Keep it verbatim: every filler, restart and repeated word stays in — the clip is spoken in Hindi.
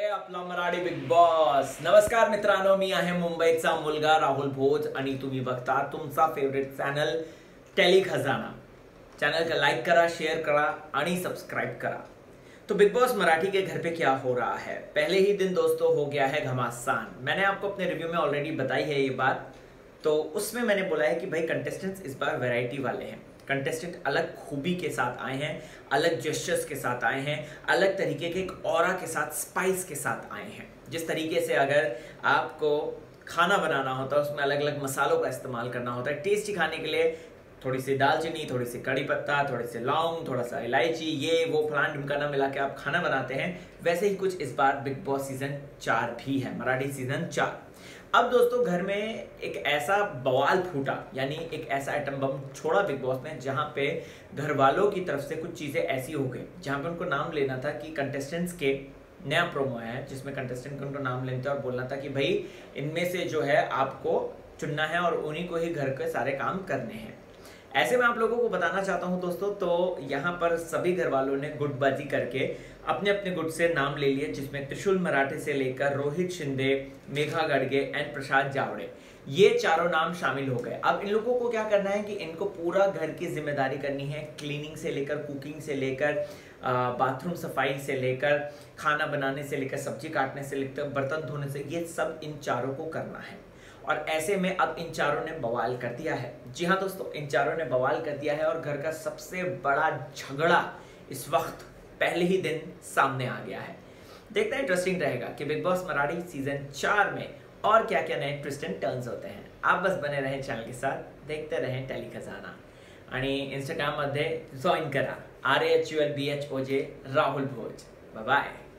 आपला मराठी बिग बॉस नमस्कार मित्रांनो, मी आहे मुंबईचा मुलगा राहुल भोज आणि तुम्ही बघता तुमचा फेवरेट चॅनल टेली खजाना। चॅनलला लाईक करा, शेअर करा आणि सब्सक्राइब करा। तो बिग बॉस मराठी के घर पे क्या हो रहा है, पहले ही दिन दोस्तों हो गया है घमासान। मैंने आपको अपने रिव्यू में ऑलरेडी बताई है ये बात, तो उसमें मैंने बोला है कि भाई कंटेस्टेंट्स इस बार वैरायटी वाले हैं। कंटेस्टेंट अलग खूबी के साथ आए हैं, अलग जेस्चर्स के साथ आए हैं, अलग तरीके के एक ऑरा के साथ, स्पाइस के साथ आए हैं। जिस तरीके से अगर आपको खाना बनाना होता है उसमें अलग अलग मसालों का इस्तेमाल करना होता है। टेस्टी खाने के लिए थोड़ी सी दालचीनी, थोड़ी सी कड़ी पत्ता, थोड़े से लौंग, थोड़ा सा इलायची, ये वो फलान ढिमकाना मिला के आप खाना बनाते हैं। वैसे ही कुछ इस बार बिग बॉस सीजन चार भी है, मराठी सीजन चार। अब दोस्तों घर में एक ऐसा बवाल फूटा, यानी एक ऐसा एटम बम छोड़ा बिग बॉस ने, जहाँ पे घर वालों की तरफ से कुछ चीज़ें ऐसी हो गई जहाँ पे उनको नाम लेना था कि कंटेस्टेंट्स के, नया प्रोमो है जिसमें कंटेस्टेंट को उनको नाम लेना था और बोलना था कि भाई इनमें से जो है आपको चुनना है और उन्हीं को ही घर के सारे काम करने हैं। ऐसे में आप लोगों को बताना चाहता हूँ दोस्तों, तो यहाँ पर सभी घर वालों ने गुटबाजी करके अपने अपने गुट से नाम ले लिए, जिसमें त्रिशूल मराठे से लेकर रोहित शिंदे, मेघा गड़गे एंड प्रसाद जावड़े, ये चारों नाम शामिल हो गए। अब इन लोगों को क्या करना है कि इनको पूरा घर की जिम्मेदारी करनी है, क्लीनिंग से लेकर कुकिंग से लेकर बाथरूम सफाई से लेकर खाना बनाने से लेकर सब्जी काटने से लेकर बर्तन धोने से, ये सब इन चारों को करना है। और ऐसे में अब इन चारों ने बवाल कर दिया है। जी हाँ दोस्तों, इन चारों ने बवाल कर दिया है और घर का सबसे बड़ा झगड़ा इस वक्त पहले ही दिन सामने आ गया है। देखते हैं, इंटरेस्टिंग रहेगा कि बिग बॉस मराठी सीजन चार में और क्या क्या नए ट्विस्ट एंड टर्न्स होते हैं। आप बस बने रहें चैनल के साथ, देखते रहें टेली खजाना आणि इंस्टाग्राम मध्ये जॉईन करा R H U L B H O J Rahul Bhoj. Bye bye.